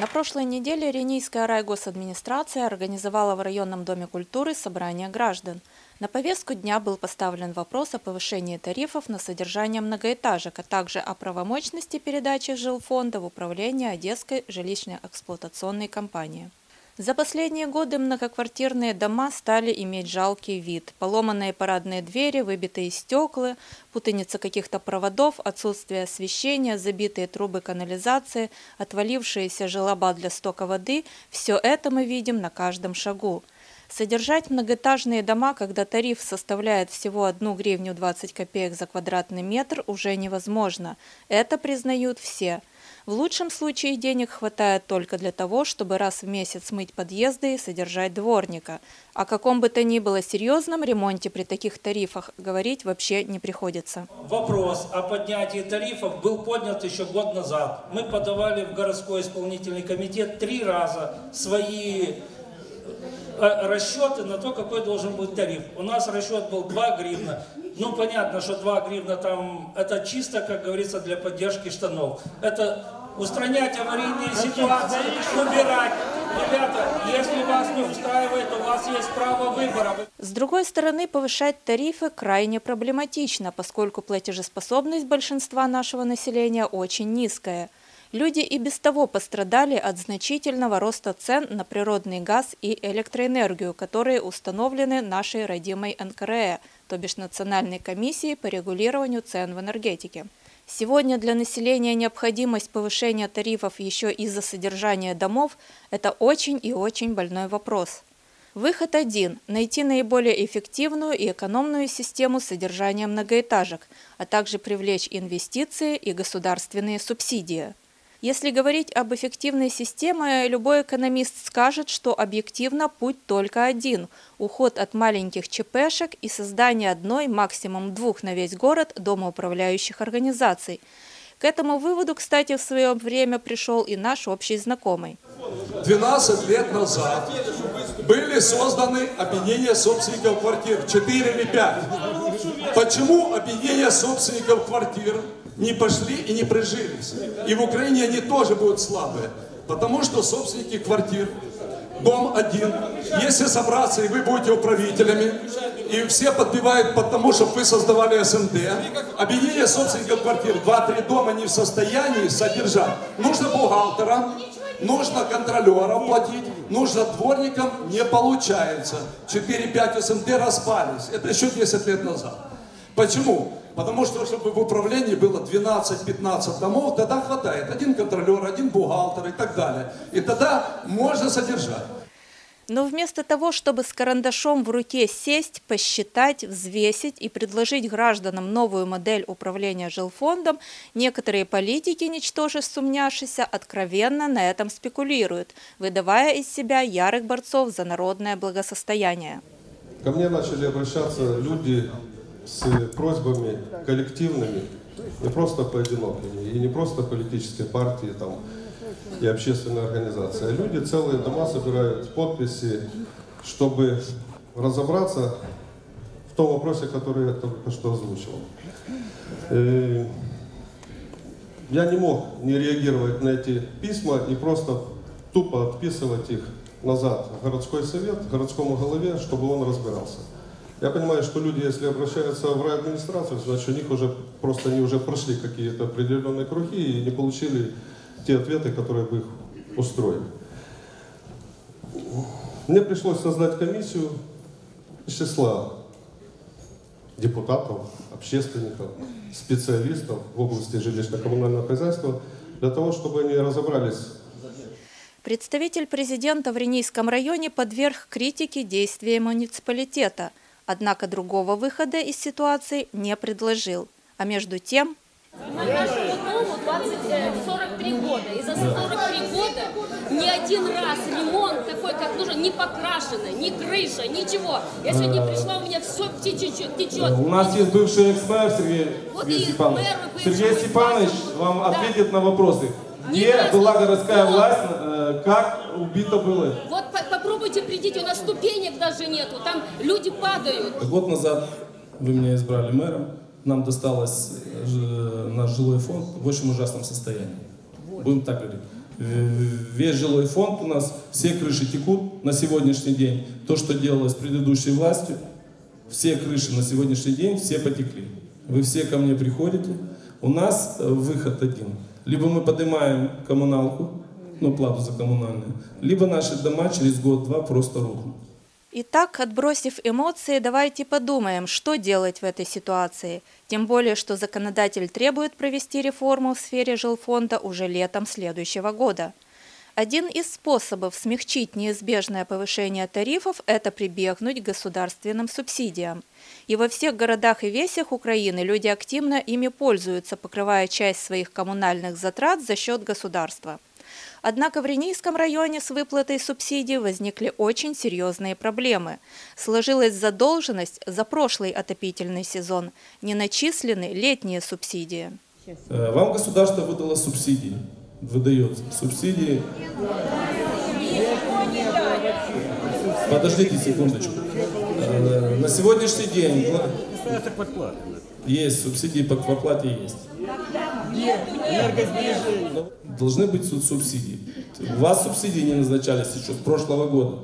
На прошлой неделе Ренийская райгосадминистрация организовала в районном доме культуры собрание граждан. На повестку дня был поставлен вопрос о повышении тарифов на содержание многоэтажек, а также о правомочности передачи жилфонда в управление Одесской жилищно-эксплуатационной компании. За последние годы многоквартирные дома стали иметь жалкий вид. Поломанные парадные двери, выбитые стекла, путаница каких-то проводов, отсутствие освещения, забитые трубы канализации, отвалившиеся желоба для стока воды – все это мы видим на каждом шагу. Содержать многоэтажные дома, когда тариф составляет всего 1 гривню 20 копеек за квадратный метр, уже невозможно. Это признают все. В лучшем случае денег хватает только для того, чтобы раз в месяц мыть подъезды и содержать дворника. О каком бы то ни было серьезном ремонте при таких тарифах говорить вообще не приходится. Вопрос о поднятии тарифов был поднят еще год назад. Мы подавали в городской исполнительный комитет 3 раза свои расчеты на то, какой должен быть тариф. У нас расчет был 2 гривна. Ну, понятно, что 2 гривна там, это чисто, как говорится, для поддержки штанов. Это устранять аварийные ситуации, убирать. Ребята, если вас не устраивает, у вас есть право выбора. С другой стороны, повышать тарифы крайне проблематично, поскольку платежеспособность большинства нашего населения очень низкая. Люди и без того пострадали от значительного роста цен на природный газ и электроэнергию, которые установлены нашей родимой НКРЭ, то бишь Национальной комиссии по регулированию цен в энергетике. Сегодня для населения необходимость повышения тарифов еще из-за содержания домов – это очень и очень больной вопрос. Выход один – найти наиболее эффективную и экономную систему содержания многоэтажек, а также привлечь инвестиции и государственные субсидии. Если говорить об эффективной системе, любой экономист скажет, что объективно путь только один – уход от маленьких ЧПшек и создание одной, максимум 2 на весь город домоуправляющих организаций. К этому выводу, кстати, в свое время пришел и наш общий знакомый. 12 лет назад были созданы объединения собственников квартир, 4 или 5. Почему объединения собственников квартир не пошли и не прижились? И в Украине они тоже будут слабые. Потому что собственники квартир, дом один, если собраться и вы будете управителями, и все подпевают потому, что вы создавали СНД, объединение собственников квартир, 2-3 дома не в состоянии содержать. Нужно бухгалтера, нужно контролерам платить, нужно дворникам, не получается. 4-5 СНД распались. Это еще 10 лет назад. Почему? Потому что, чтобы в управлении было 12-15 домов, тогда хватает. 1 контролер, 1 бухгалтер и так далее. И тогда можно содержать. Но вместо того, чтобы с карандашом в руке сесть, посчитать, взвесить и предложить гражданам новую модель управления жилфондом, некоторые политики, ничтоже сумняшися, откровенно на этом спекулируют, выдавая из себя ярых борцов за народное благосостояние. Ко мне начали обращаться люди с просьбами коллективными, не просто поодинокими, и не просто политические партии там, и общественная организация. Люди целые дома собирают подписи, чтобы разобраться в том вопросе, который я только что озвучил. И я не мог не реагировать на эти письма и просто тупо отписывать их назад в городской совет, городскому голове, чтобы он разбирался. Я понимаю, что люди, если обращаются в райадминистрацию, значит, у них уже просто они уже прошли какие-то определенные круги и не получили те ответы, которые бы их устроили. Мне пришлось создать комиссию из числа депутатов, общественников, специалистов в области жилищно-коммунального хозяйства, для того, чтобы они разобрались. Представитель президента в Ренийском районе подверг критике действия муниципалитета, однако другого выхода из ситуации не предложил. А между тем... Нашему дому 43 года, и за 43 года ни один раз ремонт такой, как нужен, не покрашено, ни крыша, ничего. Я сегодня пришла, у меня все течет. У нас есть бывший экс-мэр Сергей Степанович вам ответит на вопросы. Где была городская власть, как убито было? Вот попробуйте, придите, у нас ступенек даже нету, там люди падают. Год назад вы меня избрали мэром. Нам досталось наш жилой фонд в очень ужасном состоянии. Будем так говорить. весь жилой фонд у нас, все крыши текут на сегодняшний день. То, что делалось предыдущей властью, все крыши на сегодняшний день, все потекли. Вы все ко мне приходите. У нас выход один. Либо мы поднимаем коммуналку, ну, плату за коммунальную, либо наши дома через год-два просто рухнут. Итак, отбросив эмоции, давайте подумаем, что делать в этой ситуации. Тем более, что законодатель требует провести реформу в сфере жилфонда уже летом следующего года. Один из способов смягчить неизбежное повышение тарифов – это прибегнуть к государственным субсидиям. И во всех городах и весях Украины люди активно ими пользуются, покрывая часть своих коммунальных затрат за счет государства. Однако в Ренийском районе с выплатой субсидий возникли очень серьезные проблемы. Сложилась задолженность за прошлый отопительный сезон. Не начислены летние субсидии. Вам государство выдало субсидии. Выдает субсидии. Подождите секундочку. На сегодняшний день есть субсидии по оплате есть. Должны быть субсидии. У вас субсидии не назначались еще с прошлого года.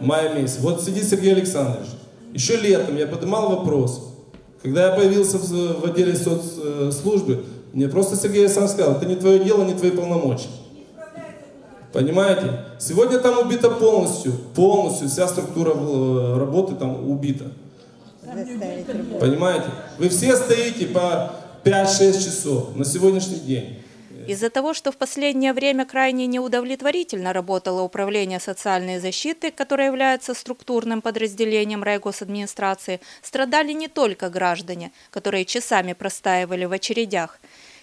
Мая месяц. Вот сидит Сергей Александрович. Еще летом я поднимал вопрос. Когда я появился в отделе соцслужбы, мне просто Сергей Александрович сказал, это не твое дело, не твои полномочия. Понимаете? Сегодня там убита полностью вся структура работы там убита. Понимаете? Вы все стоите по 5-6 часов на сегодняшний день. Из-за того, что в последнее время крайне неудовлетворительно работало Управление социальной защиты, которое является структурным подразделением райгосадминистрации, страдали не только граждане, которые часами простаивали в очередях.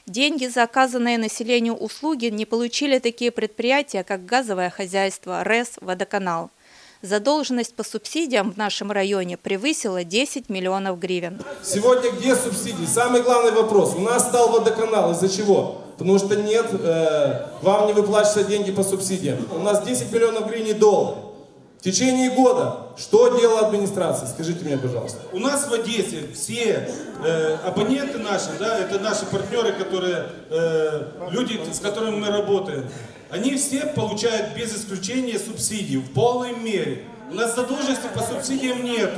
Деньги за оказанные населению услуги не получили такие предприятия, как газовое хозяйство, РЭС, водоканал. Задолженность по субсидиям в нашем районе превысила 10 миллионов гривен. Сегодня где субсидии? Самый главный вопрос. У нас стал водоканал. Из-за чего? Потому что нет, вам не выплачиваются деньги по субсидиям. У нас 10 миллионов гривен долг. В течение года что делала администрация? Скажите мне, пожалуйста. У нас в Одессе все абоненты наши, да, это наши партнеры, которые, люди, с которыми мы работаем, они все получают без исключения субсидии в полной мере. У нас задолженности по субсидиям нету.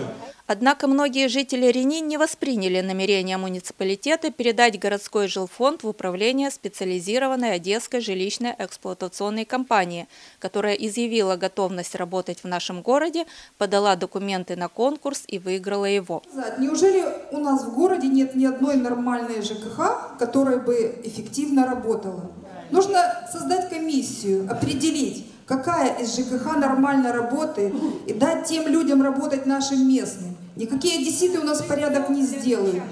Однако многие жители Рени не восприняли намерение муниципалитета передать городской жилфонд в управление специализированной Одесской жилищно-эксплуатационной компании, которая изъявила готовность работать в нашем городе, подала документы на конкурс и выиграла его. Неужели у нас в городе нет ни одной нормальной ЖКХ, которая бы эффективно работала? Нужно создать комиссию, определить, какая из ЖКХ нормально работает, и дать тем людям работать нашим местным. Никакие одесситы у нас порядок не сделают.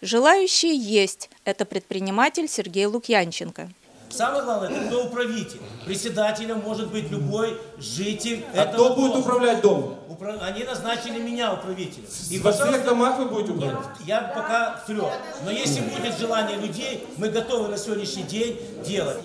Желающие есть. Это предприниматель Сергей Лукьянченко. Самое главное, это кто управитель. Председателем может быть любой житель этого дома. Кто будет управлять домом? Они назначили меня управителем. И во всех домах вы будете управлять? Я пока в трех. Но если будет желание людей, мы готовы на сегодняшний день делать.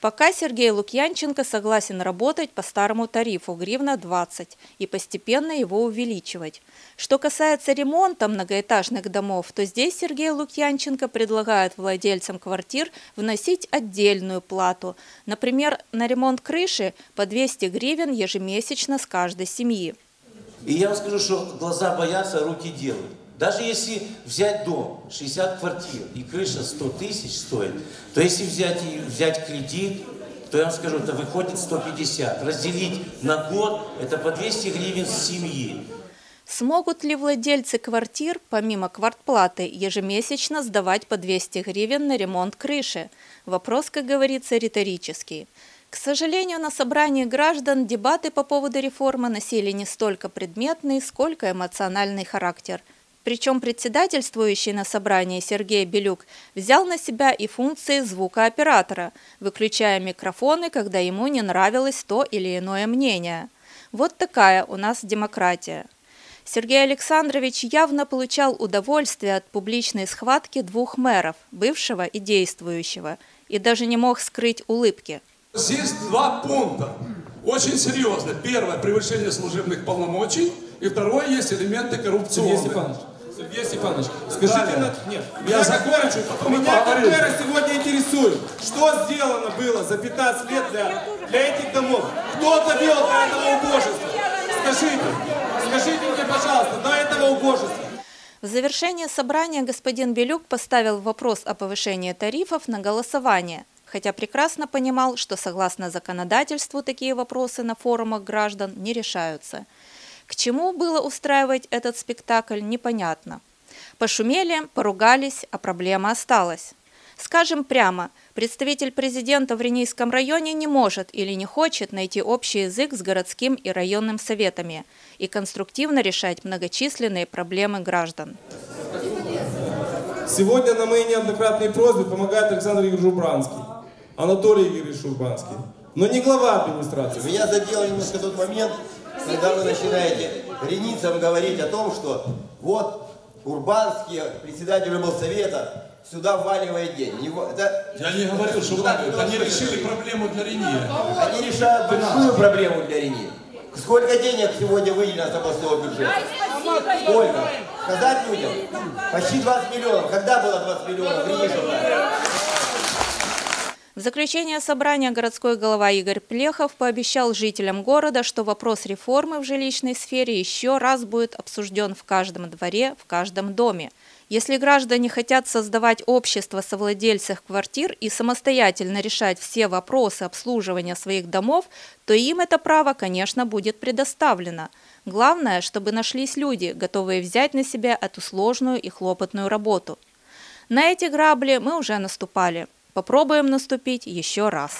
Пока Сергей Лукьянченко согласен работать по старому тарифу гривна 20 и постепенно его увеличивать. Что касается ремонта многоэтажных домов, то здесь Сергей Лукьянченко предлагает владельцам квартир вносить отдельную плату. Например, на ремонт крыши по 200 гривен ежемесячно с каждой семьи. И я вам скажу, что глаза боятся, руки делают. Даже если взять дом, 60 квартир, и крыша 100 тысяч стоит, то если взять кредит, то я вам скажу, это выходит 150. Разделить на год, это по 200 гривен с семьи. Смогут ли владельцы квартир, помимо квартплаты, ежемесячно сдавать по 200 гривен на ремонт крыши? Вопрос, как говорится, риторический. К сожалению, на собрании граждан дебаты по поводу реформы носили не столько предметный, сколько эмоциональный характер. Причем председательствующий на собрании Сергей Белюк взял на себя и функции звукооператора, выключая микрофоны, когда ему не нравилось то или иное мнение. Вот такая у нас демократия. Сергей Александрович явно получал удовольствие от публичной схватки двух мэров, бывшего и действующего, и даже не мог скрыть улыбки. Здесь два пункта. Очень серьезно. Первое – превышение служебных полномочий, и второе – есть элементы коррупционные. Сергей Степанович, скажите, я закончу, меня КПР сегодня интересует, что сделано было за 15 лет для этих домов, кто довел до этого убожества, скажите мне, пожалуйста, до этого убожества. В завершение собрания господин Белюк поставил вопрос о повышении тарифов на голосование, хотя прекрасно понимал, что согласно законодательству такие вопросы на форумах граждан не решаются. К чему было устраивать этот спектакль, непонятно. Пошумели, поругались, а проблема осталась. Скажем прямо, представитель президента в Ренийском районе не может или не хочет найти общий язык с городским и районным советами и конструктивно решать многочисленные проблемы граждан. Сегодня на мои неоднократные просьбы помогает Александр Евгеньевич Урбанский, Анатолий Евгеньевич Урбанский, но не глава администрации. Меня задел немножко тот момент, когда вы начинаете ренийцам говорить о том, что вот Урбанский, председатель облсовета, сюда вваливает деньги. Я не говорил, что вваливают. Они решили проблему для Рении. Они решают большую проблему для Рении. Сколько денег сегодня выделено с областного бюджета? Сколько? Сказать людям? Почти 20 миллионов. Когда было 20 миллионов? В заключение собрания городской голова Игорь Плехов пообещал жителям города, что вопрос реформы в жилищной сфере еще раз будет обсужден в каждом дворе, в каждом доме. Если граждане хотят создавать общество совладельцев квартир и самостоятельно решать все вопросы обслуживания своих домов, то им это право, конечно, будет предоставлено. Главное, чтобы нашлись люди, готовые взять на себя эту сложную и хлопотную работу. На эти грабли мы уже наступали. Попробуем наступить еще раз.